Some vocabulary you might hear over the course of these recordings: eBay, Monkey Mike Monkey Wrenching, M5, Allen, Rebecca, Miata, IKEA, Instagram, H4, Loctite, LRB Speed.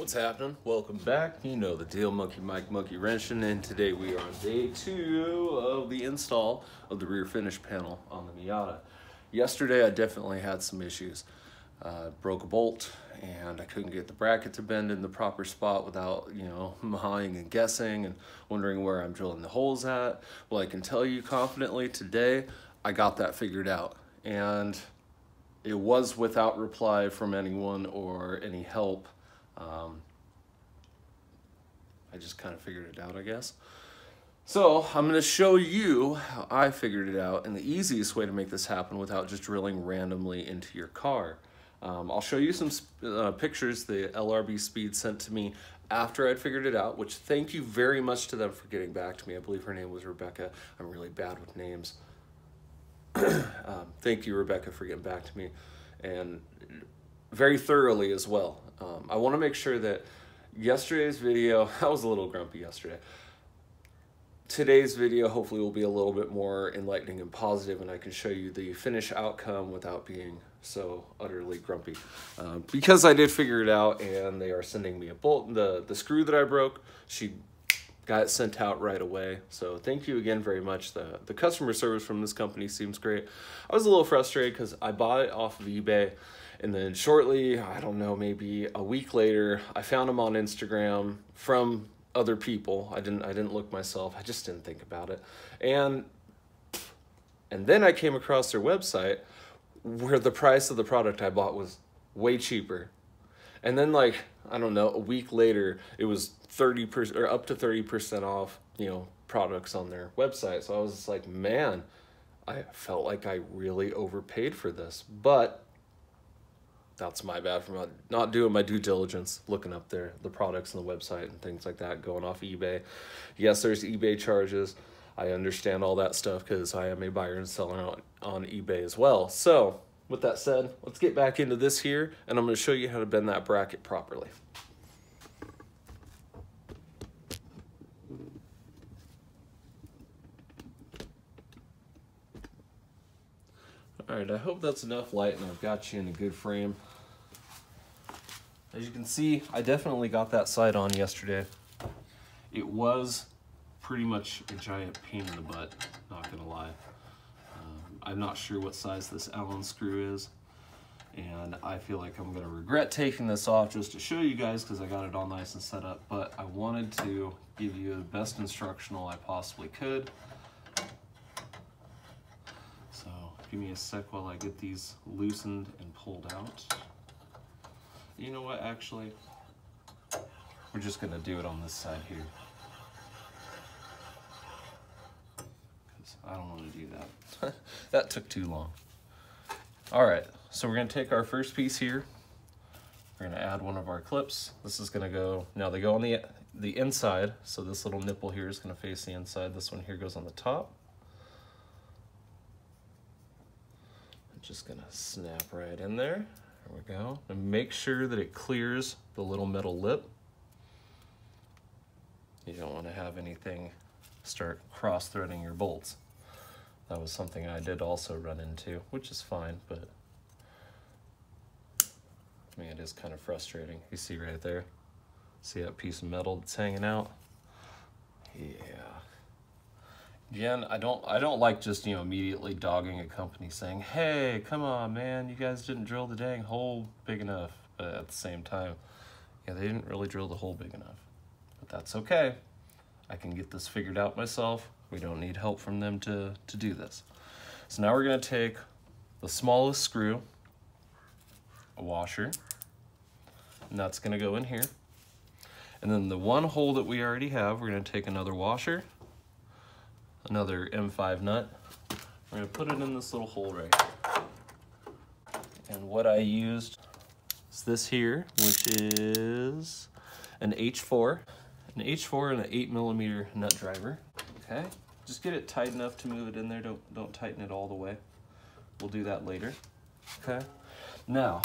What's happening? Welcome back. You know the deal, Monkey Mike Monkey Wrenching, and today we are on day 2 of the install of the rear finish panel on the Miata. Yesterday I definitely had some issues. Broke a bolt and I couldn't get the bracket to bend in the proper spot without, you know, hawing and guessing and wondering where I'm drilling the holes at. Well, I can tell you confidently today I got that figured out, and it was without reply from anyone or any help. I just kind of figured it out, I guess. So I'm going to show you how I figured it out and the easiest way to make this happen without just drilling randomly into your car. I'll show you some pictures the LRB Speed sent to me after I'd figured it out, which thank you very much to them for getting back to me. I believe her name was Rebecca. I'm really bad with names. Thank you, Rebecca, for getting back to me, and very thoroughly as well. I want to make sure that yesterday's video, I was a little grumpy yesterday. Today's video hopefully will be a little bit more enlightening and positive, and I can show you the finished outcome without being so utterly grumpy. Because I did figure it out, and they are sending me a bolt. The screw that I broke, she got it sent out right away. So thank you again very much. The customer service from this company seems great. I was a little frustrated because I bought it off of eBay, and then shortly, I don't know, maybe a week later, I found them on Instagram from other people. I didn't look myself. I just didn't think about it. And then I came across their website where the price of the product I bought was way cheaper. And then, like, I don't know, a week later, it was 30% or up to 30% off, you know, products on their website. So I was just like, man, I felt like I really overpaid for this, but that's my bad for not doing my due diligence, looking up the products on the website and things like that, going off eBay. Yes, there's eBay charges. I understand all that stuff because I am a buyer and seller on eBay as well. So with that said, let's get back into this here, and I'm going to show you how to bend that bracket properly. All right, I hope that's enough light and I've got you in a good frame. As you can see, I definitely got that sight on yesterday. It was pretty much a giant pain in the butt, not gonna lie. I'm not sure what size this Allen screw is, and I feel like I'm gonna regret taking this off just to show you guys because I got it all nice and set up, but I wanted to give you the best instructional I possibly could. Give me a sec while I get these loosened and pulled out. You know what, actually, we're just gonna do it on this side here, because I don't wanna do that. That took too long. All right, so we're gonna take our first piece here. We're gonna add one of our clips. This is gonna go, now they go on the inside, so this little nipple here is gonna face the inside. This one here goes on the top. Just gonna snap right in there. There we go. And make sure that it clears the little metal lip. You don't want to have anything start cross-threading your bolts. That was something I did also run into, which is fine, but I mean, it is kind of frustrating. You see right there? See that piece of metal that's hanging out? Yeah. Again, I don't like just, you know, immediately dogging a company saying, hey, come on, man, you guys didn't drill the dang hole big enough. But at the same time, yeah, they didn't really drill the hole big enough. But that's okay. I can get this figured out myself. We don't need help from them to do this. So now we're going to take the smallest screw, a washer, and that's going to go in here. And then the one hole that we already have, we're going to take another washer, another M5 nut. We're gonna put it in this little hole right here. And what I used is this here, which is an H4 and an 8mm nut driver. Okay, just get it tight enough to move it in there. Don't tighten it all the way. We'll do that later. Okay, now,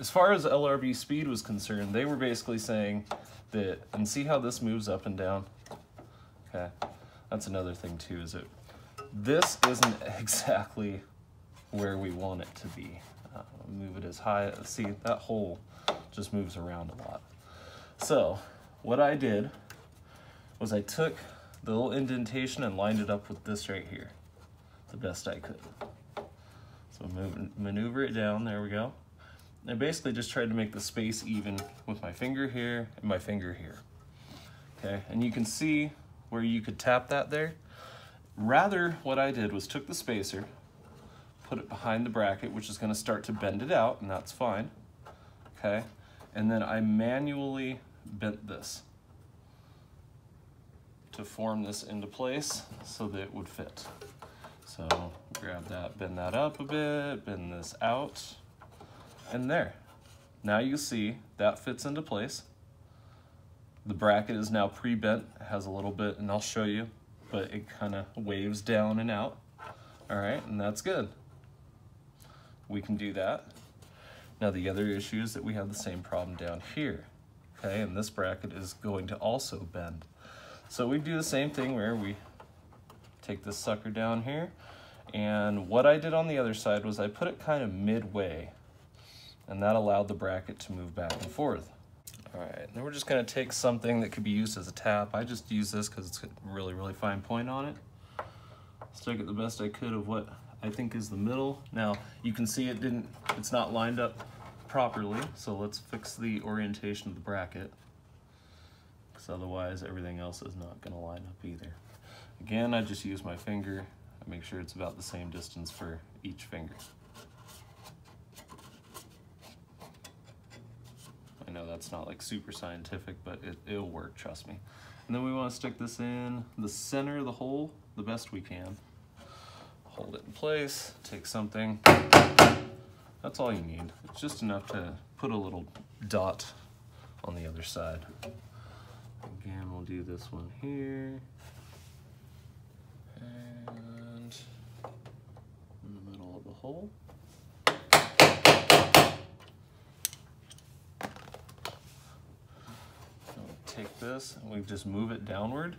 as far as LRB Speed was concerned, they were basically saying that, and see how this moves up and down? Okay. That's another thing too, is this isn't exactly where we want it to be. Move it as high, see that hole just moves around a lot. So what I did was I took the little indentation and lined it up with this right here the best I could. So maneuver it down, there we go. And I basically just tried to make the space even with my finger here and my finger here. Okay, and you can see where you could tap that there. Rather, what I did was took the spacer, put it behind the bracket, which is gonna start to bend it out, and that's fine, okay? And then I manually bent this to form this into place so that it would fit. So grab that, bend that up a bit, bend this out, and there. Now you see that fits into place. The bracket is now pre-bent, it has a little bit, and I'll show you, but it kind of waves down and out. All right, and that's good. We can do that. Now the other issue is that we have the same problem down here, okay? And this bracket is going to also bend. So we do the same thing where we take this sucker down here, and what I did on the other side was I put it kind of midway, and that allowed the bracket to move back and forth. All right, then we're just gonna take something that could be used as a tap. I just use this because it's got a really, really fine point on it. Stuck it the best I could of what I think is the middle. Now, you can see it didn't, it's not lined up properly, so let's fix the orientation of the bracket, because otherwise everything else is not gonna line up either. Again, I just use my finger. I make sure it's about the same distance for each finger. I know that's not like super scientific, but it'll work, trust me. And then we want to stick this in the center of the hole the best we can. Hold it in place, take something. That's all you need. It's just enough to put a little dot on the other side. Again, we'll do this one here. And in the middle of the hole. Take this and we just move it downward,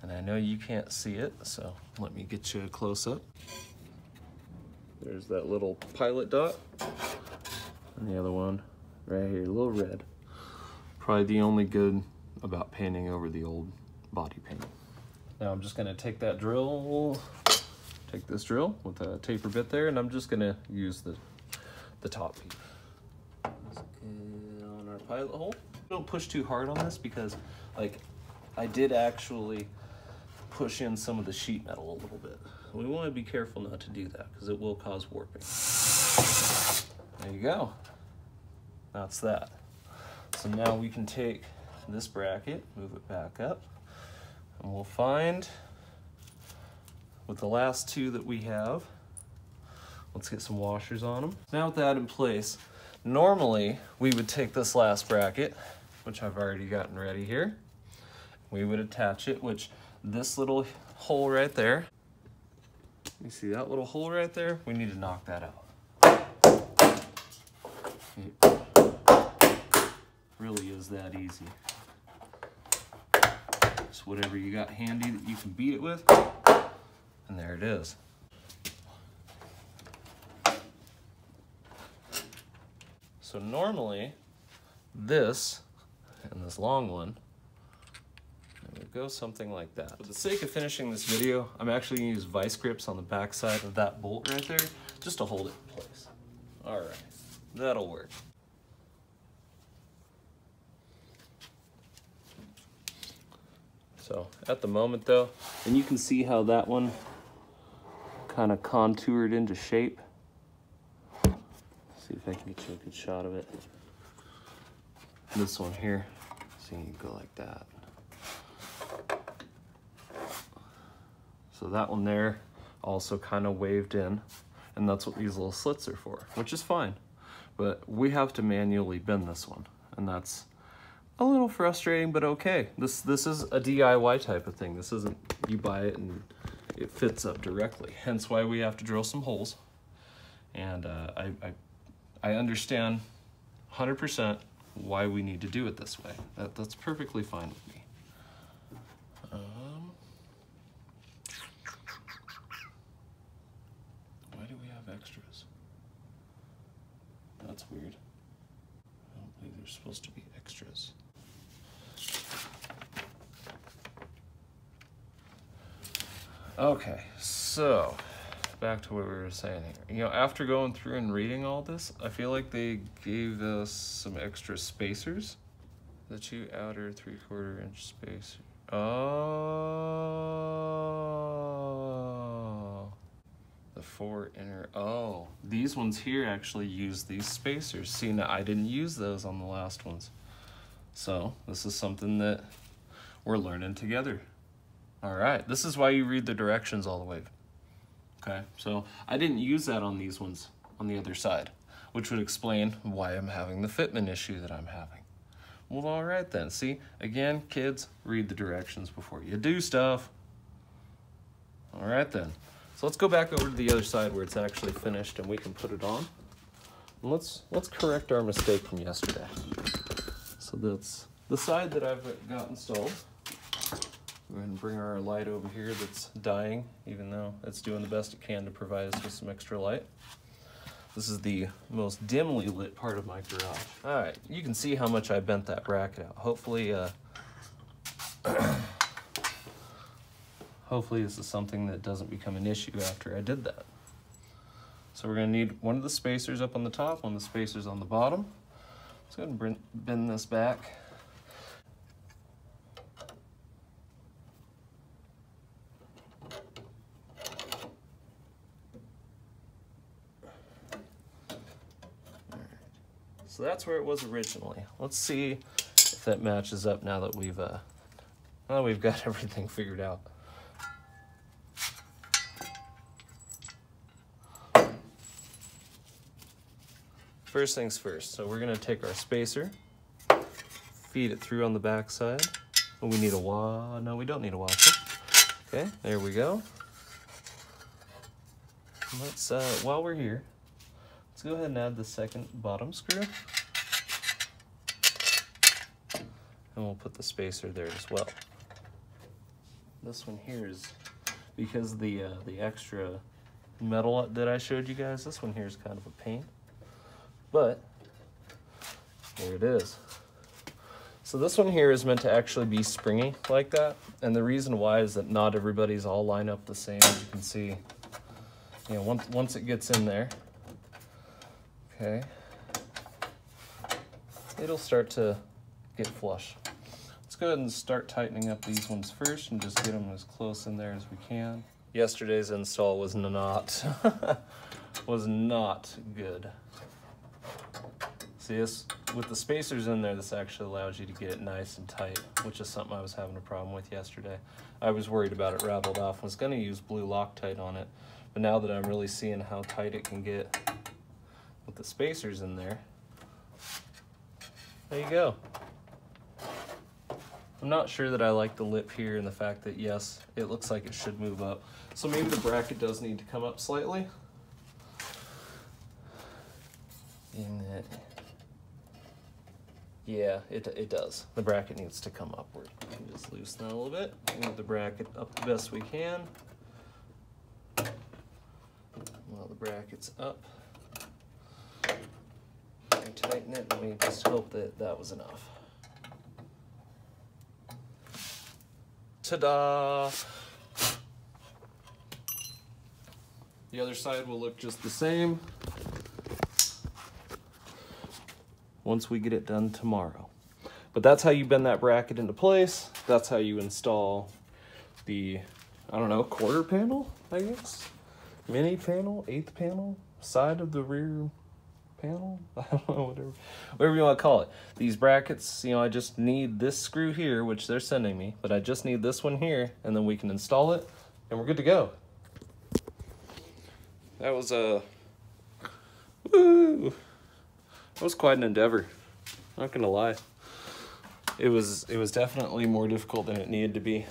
and I know you can't see it, so let me get you a close-up. There's that little pilot dot, and the other one right here, a little red. Probably the only good about painting over the old body paint. Now I'm just gonna take that drill, take this drill with a taper bit there, and I'm just gonna use the top piece. On our pilot hole. Don't push too hard on this, because like I did actually push in some of the sheet metal a little bit. We want to be careful not to do that because it will cause warping. There you go. That's that. So now we can take this bracket, move it back up, and we'll find with the last two that we have, let's get some washers on them. Now with that in place, normally we would take this last bracket, which I've already gotten ready here. We would attach it, which this little hole right there, you see that little hole right there? We need to knock that out. It really is that easy. Just whatever you got handy that you can beat it with, and there it is. So normally, this and this long one, it would go something like that. For the sake of finishing this video, I'm actually gonna use vice grips on the back side of that bolt right there, just to hold it in place. All right, that'll work. So at the moment though, and you can see how that one kind of contoured into shape. See if I can get you a good shot of it. This one here, so you go like that. So that one there also kind of waved in, and that's what these little slits are for, which is fine. But we have to manually bend this one, and that's a little frustrating, but okay. This is a DIY type of thing. This isn't, you buy it and it fits up directly. Hence why we have to drill some holes. And I understand 100% why we need to do it this way. That's perfectly fine with me. Why do we have extras? That's weird. I don't believe there's supposed to be extras. Okay, so back to what we were saying here. You know, after going through and reading all this, I feel like they gave us some extra spacers. The two outer 3/4 inch spacer. Oh, the four inner. Oh, these ones here actually use these spacers. See, now I didn't use those on the last ones. So this is something that we're learning together. All right, this is why you read the directions all the way. Okay, so I didn't use that on these ones on the other side, which would explain why I'm having the fitment issue that I'm having. Well, all right then. See, again, kids, read the directions before you do stuff. All right then. So let's go back over to the other side where it's actually finished and we can put it on. And let's correct our mistake from yesterday. So that's the side that I've got installed. Go ahead and bring our light over here that's dying, even though it's doing the best it can to provide us with some extra light. This is the most dimly lit part of my garage. All right, you can see how much I bent that bracket out. Hopefully, hopefully this is something that doesn't become an issue after I did that. So we're gonna need one of the spacers up on the top, one of the spacers on the bottom. Let's go ahead and bend this back. So that's where it was originally. Let's see if that matches up now that we've got everything figured out. First things first. So we're gonna take our spacer, feed it through on the back side. Oh, we need a washer. No, we don't need a washer. Okay, there we go. Let's while we're here, let's go ahead and add the second bottom screw. And we'll put the spacer there as well. This one here is, because the extra metal that I showed you guys, this one here is kind of a pain. But, there it is. So this one here is meant to actually be springy like that. And the reason why is that not everybody's all lined up the same. As you can see, you know, once it gets in there, okay, it'll start to get flush. Let's go ahead and start tightening up these ones first and just get them as close in there as we can. Yesterday's install was not good. See, this, with the spacers in there, this actually allows you to get it nice and tight, which is something I was having a problem with yesterday. I was worried about it rattled off. I was going to use blue Loctite on it, but now that I'm really seeing how tight it can get, with the spacers in there, there you go. I'm not sure that I like the lip here and the fact that, yes, it looks like it should move up. So maybe the bracket does need to come up slightly. Yeah, it does. The bracket needs to come upward. We can just loosen that a little bit. Move the bracket up the best we can. While the bracket's up, tighten it, and we just hope that that was enough. Ta-da! The other side will look just the same once we get it done tomorrow. But that's how you bend that bracket into place. That's how you install the, I don't know, quarter panel, I guess? Mini panel, eighth panel, side of the rear panel? I don't know, whatever you want to call it. These brackets, you know, I just need this screw here, which they're sending me, but I just need this one here, and then we can install it, and we're good to go. That was that was quite an endeavor, not gonna lie. It was definitely more difficult than it needed to be,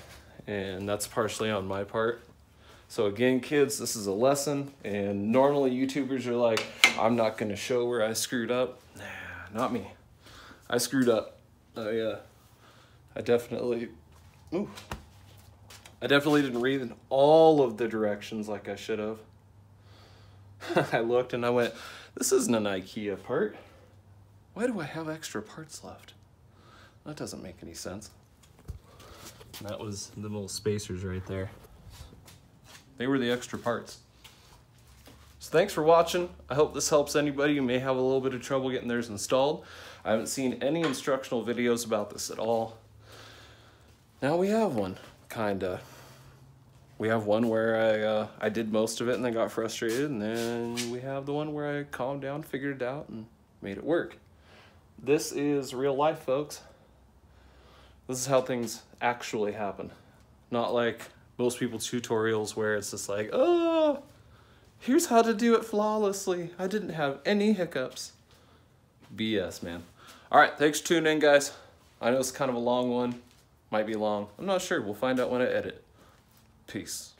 and that's partially on my part. So again, kids, this is a lesson, and normally YouTubers are like, I'm not gonna show where I screwed up. Nah, not me. I screwed up. I definitely didn't read in all of the directions like I should have. I looked and I went, this isn't an IKEA part. Why do I have extra parts left? That doesn't make any sense. That was the little spacers right there. They were the extra parts. So thanks for watching. I hope this helps anybody who may have a little bit of trouble getting theirs installed. I haven't seen any instructional videos about this at all. Now we have one, kinda. We have one where I did most of it and then got frustrated, and then we have the one where I calmed down, figured it out, and made it work. This is real life, folks. This is how things actually happen. Not like most people's tutorials where it's just like, oh, here's how to do it flawlessly. I didn't have any hiccups. BS, man. All right, thanks for tuning in, guys. I know it's kind of a long one. Might be long. I'm not sure. We'll find out when I edit. Peace.